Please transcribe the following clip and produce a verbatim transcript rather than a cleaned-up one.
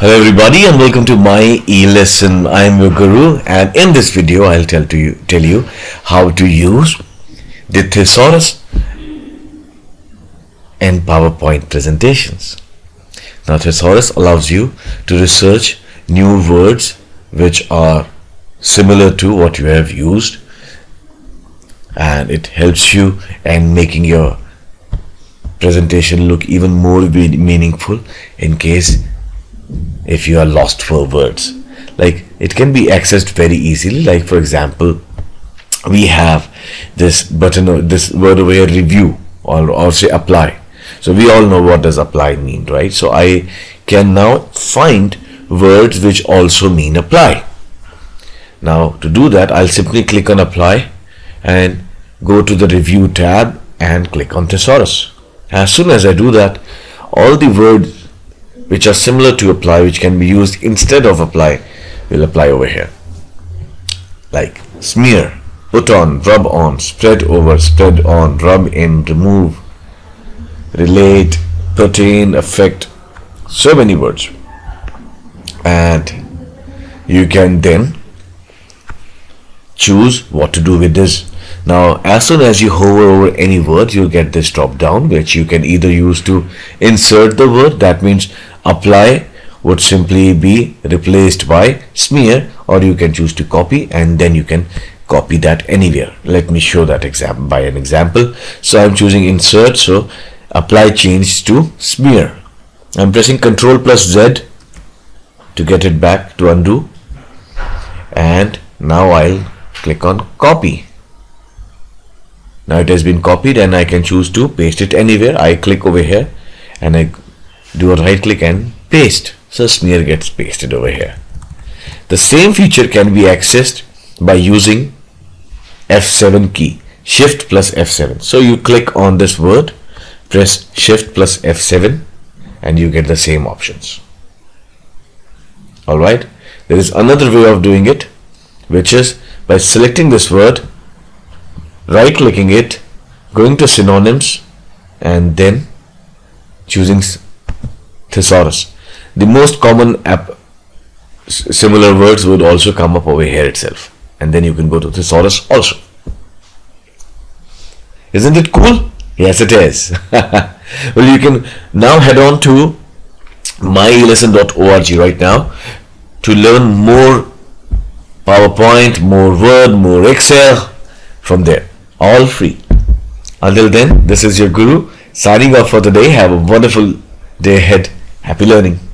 Hello everybody and welcome to My E-Lesson. I am your guru, and in this video I'll tell to you tell you how to use the Thesaurus and PowerPoint presentations. Now, Thesaurus allows you to research new words which are similar to what you have used, and it helps you in making your presentation look even more meaningful in case if you are lost for words. Like, it can be accessed very easily. Like, for example, we have this button or this word over here, review, or, or say apply. So we all know what does apply mean, right? So I can now find words which also mean apply. Now, to do that, I'll simply click on apply and go to the review tab and click on Thesaurus. As soon as I do that, all the words which are similar to apply, which can be used instead of apply, will apply over here. Like smear, put on, rub on, spread over, spread on, rub in, remove, relate, pertain, affect, so many words. And you can then choose what to do with this. Now, as soon as you hover over any word, you'll get this drop down, which you can either use to insert the word. That means apply would simply be replaced by smear, or you can choose to copy, and then you can copy that anywhere. Let me show that example by an example. So I'm choosing insert, so apply changed to smear. I'm pressing Ctrl plus Z to get it back, to undo, and now I'll click on copy. Now it has been copied, and I can choose to paste it anywhere. I click over here and I do a right click and paste. So smear gets pasted over here. The same feature can be accessed by using F seven key, shift plus F seven. So you click on this word, press shift plus F seven, and you get the same options. Alright, there is another way of doing it, which is by selecting this word, right clicking it, going to synonyms, and then choosing Thesaurus. The most common app similar words would also come up over here itself, and then you can go to Thesaurus also. Isn't it cool? Yes, it is. Well, you can now head on to my e lesson dot org right now to learn more PowerPoint, more Word, more Excel from there. All free. Until then, this is your guru signing off for the day. Have a wonderful day ahead. Happy learning.